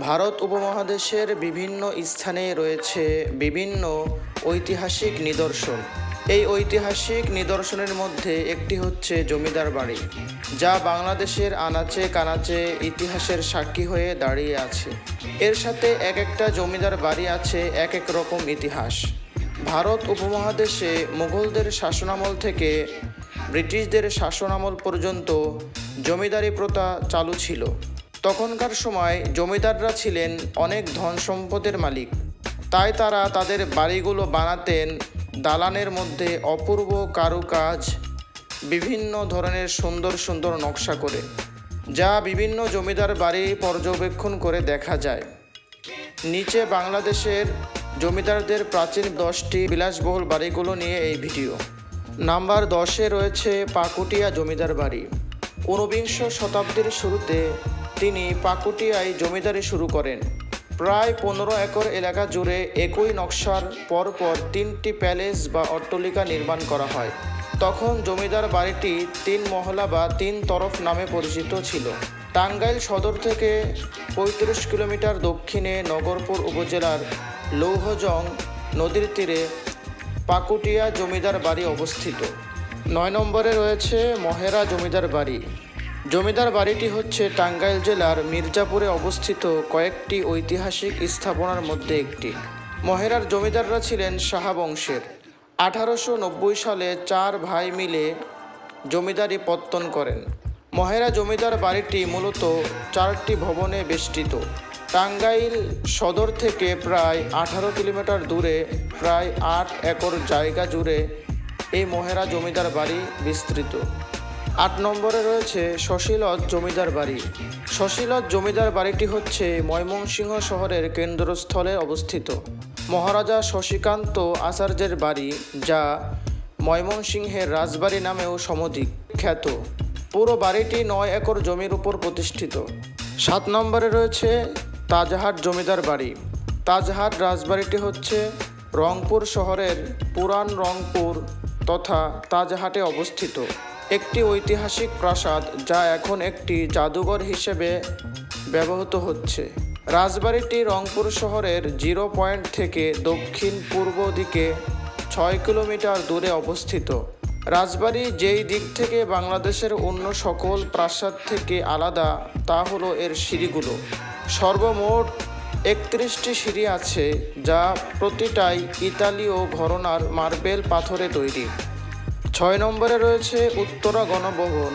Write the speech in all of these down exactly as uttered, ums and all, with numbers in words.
भारत उपमहादेशेर विभिन्न स्थाने रयेछे विभिन्न ऐतिहासिक निदर्शन। এই ঐতিহাসিক নিদর্শনের মধ্যে একটি হচ্ছে জমিদার বাড়ি, যা বাংলাদেশের আনাচে কানাচে ইতিহাসের সাক্ষী হয়ে দাঁড়িয়ে আছে। এর সাথে এক একটা জমিদার বাড়ি আছে এক এক রকম ইতিহাস। ভারত উপমহাদেশে মুঘলদের শাসনামল থেকে ব্রিটিশদের শাসনামল পর্যন্ত জমিদারি প্রথা চালু ছিল। তখনকার সময় জমিদাররা ছিলেন অনেক ধন সম্পদের মালিক, তাই তারা তাদের বাড়িগুলো বানাতেন দালানের মধ্যে অপূর্ব কারুকাজ, বিভিন্ন ধরনের সুন্দর সুন্দর নকশা করে, যা বিভিন্ন জমিদার বাড়ি পর্যবেক্ষণ করে দেখা যায়। নিচে বাংলাদেশের জমিদারদের প্রাচীন দশটি বিলাসবহুল বাড়িগুলো নিয়ে এই ভিডিও। নাম্বার দশে রয়েছে পাকুটিয়া জমিদার বাড়ি। ঊনবিংশ শতাব্দীর শুরুতে তিনি পাকুটিয়ায় জমিদারি শুরু করেন। প্রায় পনেরো একর এলাকা জুড়ে একই নকশার পরপর তিনটি প্যালেস বা অট্টালিকা নির্মাণ করা হয়। তখন জমিদার বাড়িটি তিন মহলা বা তিন তরফ নামে পরিচিত ছিল। টাঙ্গাইল সদর থেকে পঁয়ত্রিশ কিলোমিটার দক্ষিণে নগরপুর উপজেলার লৌহজং নদীর তীরে পাকুটিয়া জমিদার বাড়ি অবস্থিত। নয় নম্বরে রয়েছে মহেরা জমিদার বাড়ি। জমিদার বাড়িটি হচ্ছে টাঙ্গাইল জেলার মির্জাপুরে অবস্থিত কয়েকটি ঐতিহাসিক স্থাপনার মধ্যে একটি। মহেরার জমিদাররা ছিলেন শাহ বংশের। আঠারোশো নব্বই সালে চার ভাই মিলে জমিদারি পত্তন করেন। মহেরা জমিদার বাড়িটি মূলত চারটি ভবনে বেষ্টিত। টাঙ্গাইল সদর থেকে প্রায় আঠারো কিলোমিটার দূরে প্রায় আট একর জায়গা জুড়ে এই মহেরা জমিদার বাড়ি বিস্তৃত। আট নম্বরে রয়েছে শশী লজ জমিদার বাড়ি। শশী লজ জমিদার বাড়িটি হচ্ছে ময়মনসিংহ শহরের কেন্দ্রস্থলে অবস্থিত। মহারাজা শশীকান্ত আচার্যের বাড়ি, যা ময়মনসিংহের রাজবাড়ি নামেও সমধিক খ্যাত। পুরো বাড়িটি নয় একর জমির উপর প্রতিষ্ঠিত। সাত নম্বরে রয়েছে তাজহাট জমিদার বাড়ি। তাজহাট রাজবাড়িটি হচ্ছে রংপুর শহরের পুরান রংপুর তথা তাজহাটে অবস্থিত একটি ঐতিহাসিক প্রাসাদ, যা এখন একটি জাদুঘর হিসেবে ব্যবহৃত হচ্ছে। রাজবাড়িটি রংপুর শহরের জিরো পয়েন্ট থেকে দক্ষিণ পূর্ব দিকে ছয় কিলোমিটার দূরে অবস্থিত। রাজবাড়ি যেই দিক থেকে বাংলাদেশের অন্য সকল প্রাসাদ থেকে আলাদা, তা হলো এর সিঁড়িগুলো। সর্বমোট একত্রিশটি সিঁড়ি আছে, যা প্রতিটাই ইতালীয় ঘরানার মার্বেল পাথরে তৈরি। ছয় নম্বরে রয়েছে উত্তরা গণভবন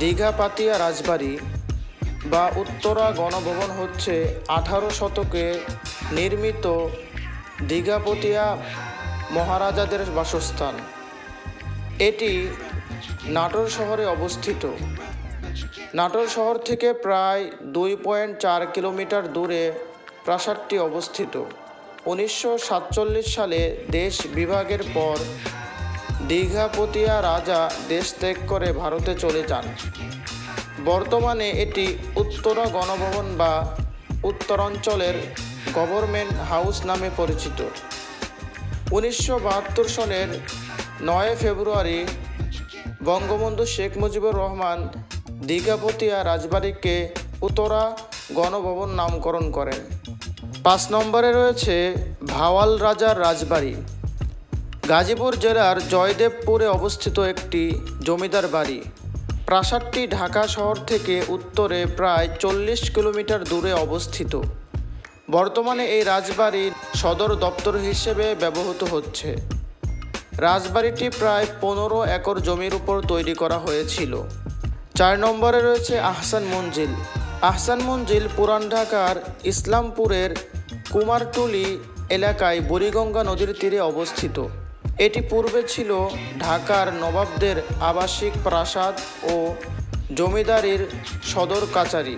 দিঘাপাতিয়া রাজবাড়ি বা উত্তরা গণভবন হচ্ছে আঠারো শতকে নির্মিত দিঘাপতিয়া মহারাজাদের বাসস্থান। এটি নাটোর শহরে অবস্থিত। নাটোর শহর থেকে প্রায় দুই পয়েন্ট চার কিলোমিটার দূরে প্রাসাদটি অবস্থিত। উনিশশো সাতচল্লিশ সালে দেশ বিভাগের পর দিঘাপতিয়া রাজা দেশ ত্যাগ করে ভারতে চলে যান। বর্তমানে এটি উত্তরা গণভবন বা উত্তরাঞ্চলের গভর্নমেন্ট হাউস নামে পরিচিত। উনিশশো বাহাত্তর সনের নয় ফেব্রুয়ারি বঙ্গবন্ধু শেখ মুজিবুর রহমান দিঘাপতিয়া রাজবাড়িকে উত্তরা গণভবন নামকরণ করেন। পাঁচ নম্বরে রয়েছে ভাওয়াল রাজার রাজবাড়ি। গাজীপুর জেলার জয়দেবপুরে অবস্থিত একটি জমিদার বাড়ি। প্রাসাদটি ঢাকা শহর থেকে উত্তরে প্রায় চল্লিশ কিলোমিটার দূরে অবস্থিত। বর্তমানে এই রাজবাড়ির সদর দপ্তর হিসেবে ব্যবহৃত হচ্ছে। রাজবাড়িটি প্রায় পনেরো একর জমির উপর তৈরি করা হয়েছিল। চার নম্বরে রয়েছে আহসান মঞ্জিল। আহসান মঞ্জিল পুরান ঢাকার ইসলামপুরের কুমারটুলি এলাকায় বুড়িগঙ্গা নদীর তীরে অবস্থিত। এটি পূর্বে ছিল ঢাকার নবাবদের আবাসিক প্রাসাদ ও জমিদারির সদর কাচারি।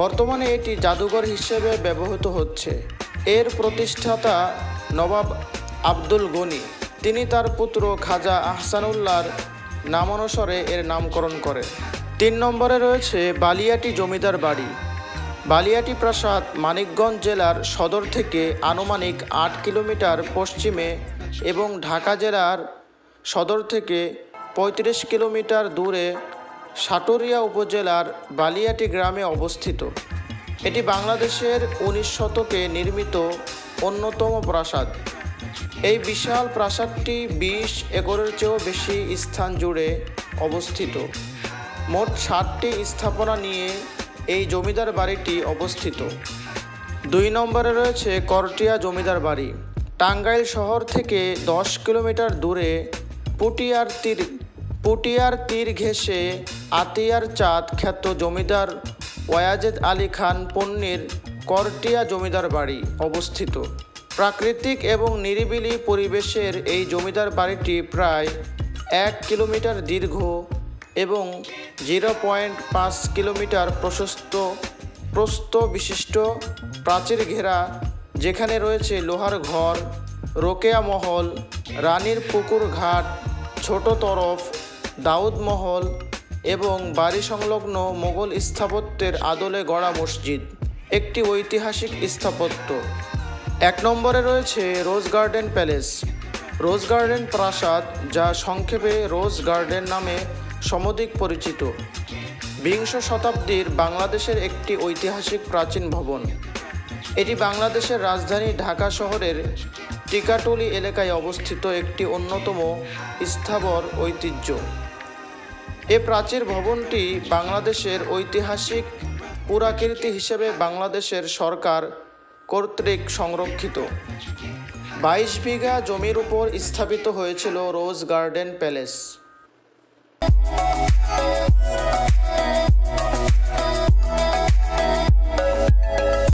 বর্তমানে এটি জাদুঘর হিসেবে ব্যবহৃত হচ্ছে। এর প্রতিষ্ঠাতা নবাব আব্দুল গনি। তিনি তার পুত্র খাজা আহসানুল্লাহর নামানুসারে এর নামকরণ করেন। তিন নম্বরে রয়েছে বালিয়াটি জমিদার বাড়ি। বালিয়াটি প্রাসাদ মানিকগঞ্জ জেলার সদর থেকে আনুমানিক আট কিলোমিটার পশ্চিমে এবং ঢাকা জেলার সদর থেকে পঁয়ত্রিশ কিলোমিটার দূরে সাটোরিয়া উপজেলার বালিয়াটি গ্রামে অবস্থিত। এটি বাংলাদেশের উনিশ শতকে নির্মিত অন্যতম প্রাসাদ। এই বিশাল প্রাসাদটি বিশ একরের চেয়েও বেশি স্থান জুড়ে অবস্থিত। মোট ষাটটি স্থাপনা নিয়ে এই জমিদার বাড়িটি অবস্থিত। দুই নম্বরে রয়েছে করটিয়া জমিদার বাড়ি। টাঙ্গাইল শহর থেকে দশ কিলোমিটার দূরে পুটিয়ার তীর পুটিয়ার তীর ঘেঁষে আতিয়ার চাঁদ খ্যাত জমিদার ওয়াজেদ আলী খান পন্নীর করটিয়া জমিদার বাড়ি অবস্থিত। প্রাকৃতিক এবং নিরিবিলি পরিবেশের এই জমিদার বাড়িটি প্রায় এক কিলোমিটার দীর্ঘ এবং জিরো পয়েন্ট পাঁচ কিলোমিটার প্রশস্ত প্রস্থ বিশিষ্ট প্রাচীর ঘেরা, যেখানে রয়েছে লোহার ঘর, রোকেয়া মহল, রানীর পুকুর ঘাট, ছোট তরফ, দাউদ মহল এবং বাড়ি সংলগ্ন মোগল স্থাপত্যের আদলে গড়া মসজিদ, একটি ঐতিহাসিক স্থাপত্য। এক নম্বরে রয়েছে rose garden palace. Rose garden প্রাসাদ, যা সংক্ষেপে রোজ গার্ডেন নামে সমধিক পরিচিত, বিংশ শতাব্দীর বাংলাদেশের একটি ঐতিহাসিক প্রাচীন ভবন। এটি বাংলাদেশের রাজধানী ঢাকা শহরের টিকাটুলি এলাকায় অবস্থিত একটি অন্যতম স্থাবর ঐতিহ্য। এ প্রাচীর ভবনটি বাংলাদেশের ঐতিহাসিক পুরাকীর্তি হিসেবে বাংলাদেশের সরকার কর্তৃক সংরক্ষিত। বাইশ বিঘা জমির উপর স্থাপিত হয়েছিল রোজ গার্ডেন প্যালেস।